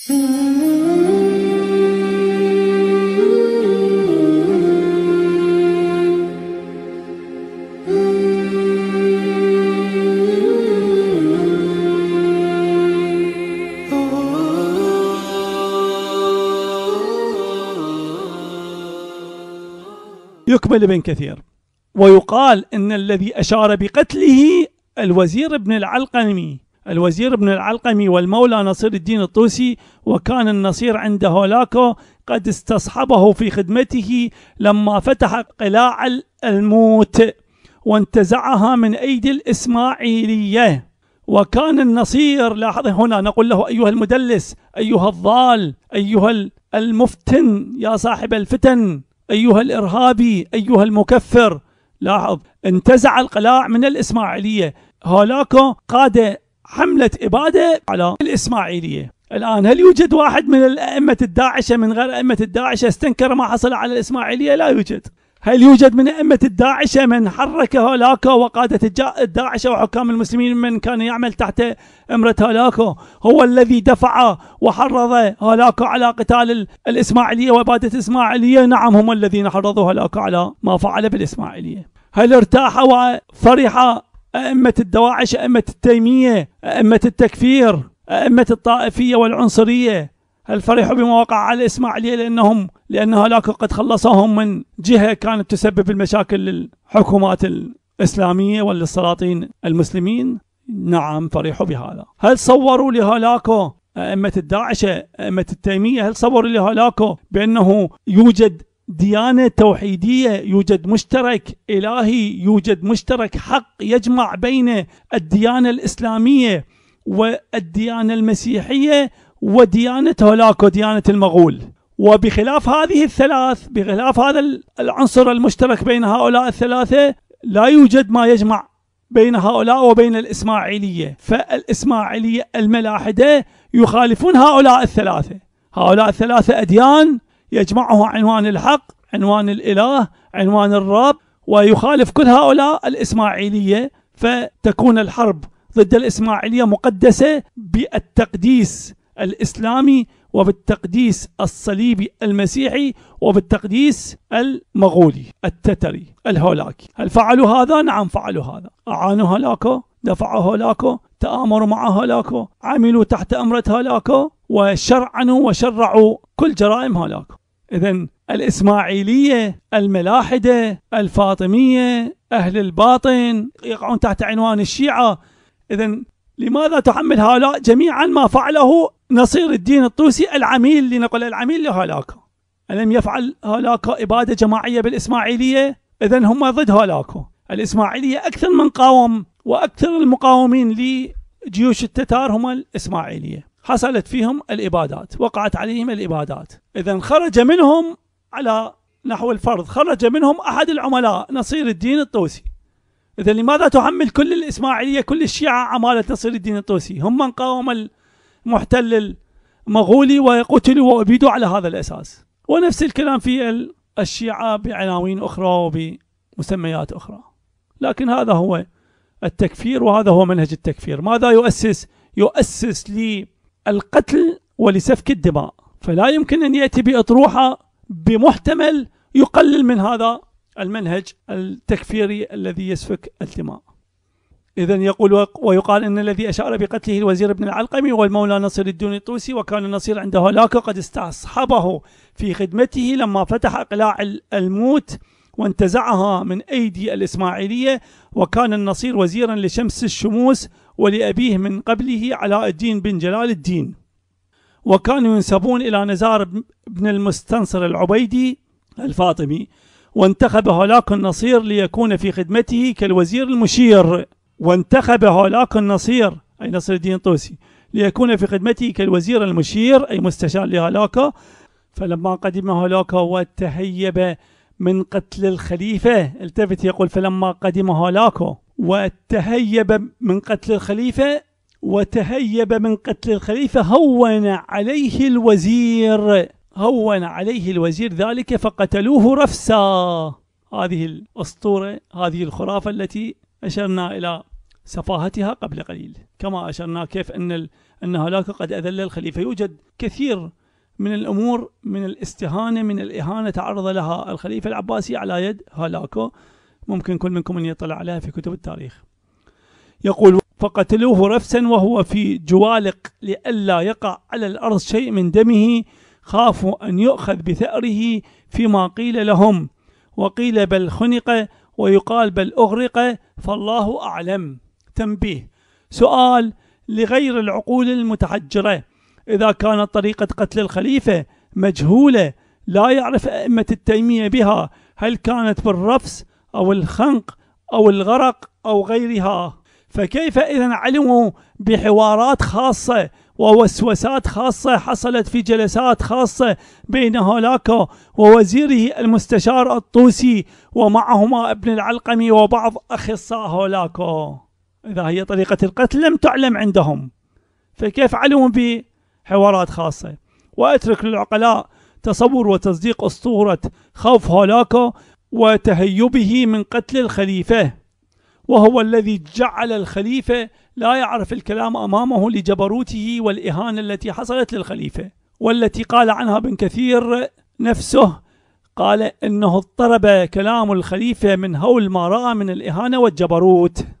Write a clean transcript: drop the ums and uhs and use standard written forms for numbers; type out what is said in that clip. يقبل ابن كثير. ويقال ان الذي اشار بقتله الوزير ابن العلقمي والمولى نصير الدين الطوسي، وكان النصير عند هولاكو قد استصحبه في خدمته لما فتح قلاع الموت وانتزعها من ايدي الاسماعيلية. وكان النصير، لاحظ هنا نقول له ايها المدلس، ايها الضال، ايها المفتن، يا صاحب الفتن، ايها الارهابي، ايها المكفر. لاحظ، انتزع القلاع من الاسماعيلية. هولاكو قاد حملة إبادة على الإسماعيلية. الآن هل يوجد واحد من الأئمة الداعشة من غير أئمة الداعشة استنكر ما حصل على الإسماعيلية؟ لا يوجد. هل يوجد من أئمة الداعشة من حرك هولاكو وقادة الداعشة وحكام المسلمين من كان يعمل تحت إمرة هولاكو؟ هو الذي دفع وحرض هولاكو على قتال الإسماعيلية وإبادة الإسماعيلية. نعم، هم الذين حرضوا هولاكو على ما فعل بالإسماعيلية. هل ارتاح وفرح أئمة الدواعش، أئمة التيمية، أئمة التكفير، أئمة الطائفية والعنصرية؟ هل فرحوا بما وقع على الإسماعيلية لأن هولاكو قد خلصهم من جهة كانت تسبب المشاكل للحكومات الإسلامية وللسلاطين المسلمين؟ نعم، فرحوا بهذا. هل صوروا لهولاكو أئمة الداعشة، أئمة التيمية، هل صوروا لهولاكو بأنه يوجد ديانة توحيدية، يوجد مشترك إلهي، يوجد مشترك حق يجمع بين الديانة الإسلامية والديانة المسيحية وديانة هولاكو، ديانة المغول؟ وبخلاف هذه الثلاث، بخلاف هذا العنصر المشترك بين هؤلاء الثلاثة، لا يوجد ما يجمع بين هؤلاء وبين الإسماعيلية. فالإسماعيلية الملاحدة يخالفون هؤلاء الثلاثة. هؤلاء الثلاثة أديان يجمعه عنوان الحق، عنوان الإله، عنوان الرب، ويخالف كل هؤلاء الإسماعيلية، فتكون الحرب ضد الإسماعيلية مقدسة بالتقديس الإسلامي وبالتقديس الصليبي المسيحي وبالتقديس المغولي التتري الهولاكي. هل فعلوا هذا؟ نعم، فعلوا هذا. أعانوا هولاكو، دفعوا هولاكو، تآمروا مع هولاكو، عملوا تحت أمرة هولاكو، وشرعنوا وشرعوا كل جرائم هولاكو. إذن الإسماعيلية، الملاحدة، الفاطمية، أهل الباطن يقعون تحت عنوان الشيعة. إذن لماذا تحمل هؤلاء جميعا ما فعله نصير الدين الطوسي العميل، لنقل العميل لهولاكو؟ ألم يفعل هولاكو إبادة جماعية بالإسماعيلية؟ إذن هم ضد هولاكو. الإسماعيلية أكثر من قاوم، وأكثر المقاومين لجيوش التتار هم الإسماعيلية. حصلت فيهم الإبادات، وقعت عليهم الإبادات. إذن خرج منهم على نحو الفرض، خرج منهم أحد العملاء نصير الدين الطوسي. إذن لماذا تحمل كل الإسماعيلية، كل الشيعة عمالة نصير الدين الطوسي؟ هم من قاوم المحتل المغولي وقتلوا وأبيدوا على هذا الأساس. ونفس الكلام في الشيعة بعناوين أخرى وبمسميات أخرى. لكن هذا هو التكفير، وهذا هو منهج التكفير. ماذا يؤسس؟ يؤسس للقتل ولسفك الدماء. فلا يمكن أن يأتي بأطروحة بمحتمل يقلل من هذا المنهج التكفيري الذي يسفك الدماء. إذن يقول: ويقال أن الذي أشار بقتله الوزير ابن العلقمي والمولى نصير الدين الطوسي، وكان النصير عند هولاكو قد استصحبه في خدمته لما فتح قلاع الموت وانتزعها من أيدي الإسماعيلية. وكان النصير وزيرا لشمس الشموس ولأبيه من قبله علاء الدين بن جلال الدين، وكانوا ينسبون إلى نزار بن المستنصر العبيدي الفاطمي. وانتخب هولاكو النصير ليكون في خدمته كالوزير المشير. وانتخب هولاكو النصير، أي نصير الدين الطوسي، ليكون في خدمته كالوزير المشير، أي مستشار لهولاكو. فلما قدم هولاكو وتهيب من قتل الخليفة، التفت، يقول: فلما قدم هولاكو وتهيب من قتل الخليفة، هون عليه الوزير، ذلك فقتلوه رفسا. هذه الأسطورة، هذه الخرافة التي أشرنا إلى سفاهتها قبل قليل، كما أشرنا كيف أن هولاكو قد أذل الخليفة. يوجد كثير من الأمور من الاستهانة من الإهانة تعرض لها الخليفة العباسي على يد هولاكو، ممكن كل منكم أن يطلع عليها في كتب التاريخ. يقول: فقتلوه رفسا وهو في جوالق لئلا يقع على الأرض شيء من دمه، خافوا أن يؤخذ بثأره فيما قيل لهم، وقيل بل خنق، ويقال بل أغرق، فالله أعلم. تنبيه، سؤال لغير العقول المتحجرة: إذا كانت طريقة قتل الخليفة مجهولة لا يعرف أئمة التيمية بها، هل كانت بالرفس أو الخنق أو الغرق أو غيرها؟ فكيف إذن علموا بحوارات خاصة ووسوسات خاصة حصلت في جلسات خاصة بين هولاكو ووزيره المستشار الطوسي ومعهما ابن العلقمي وبعض أخصاء هولاكو؟ إذا هي طريقة القتل لم تعلم عندهم، فكيف علموا بحوارات خاصة؟ وأترك للعقلاء تصور وتصديق أسطورة خوف هولاكو وتهيبه من قتل الخليفة، وهو الذي جعل الخليفة لا يعرف الكلام أمامه لجبروته والإهانة التي حصلت للخليفة، والتي قال عنها ابن كثير نفسه، قال إنه اضطرب كلام الخليفة من هول ما رأى من الإهانة والجبروت.